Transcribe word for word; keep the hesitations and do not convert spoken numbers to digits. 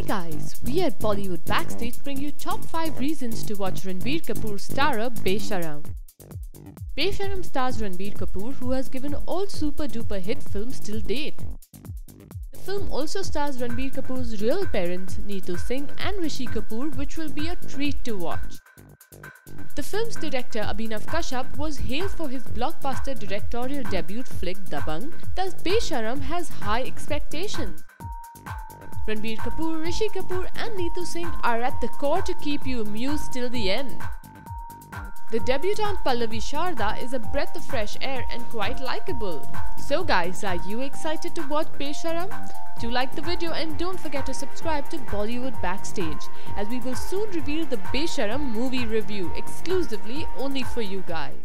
Hey guys, we at Bollywood Backstage bring you top five reasons to watch Ranbir Kapoor's star-up Besharam. Besharam stars Ranbir Kapoor, who has given all super-duper hit films till date. The film also stars Ranbir Kapoor's real parents Neetu Singh and Rishi Kapoor, which will be a treat to watch. The film's director Abhinav Kashyap was hailed for his blockbuster directorial debut flick Dabang, thus Besharam has high expectations. Ranbir Kapoor, Rishi Kapoor and Neetu Singh are at the core to keep you amused till the end. The debutant Pallavi Sharda is a breath of fresh air and quite likeable. So guys, are you excited to watch Besharam? Do like the video and don't forget to subscribe to Bollywood Backstage, as we will soon reveal the Besharam movie review exclusively only for you guys.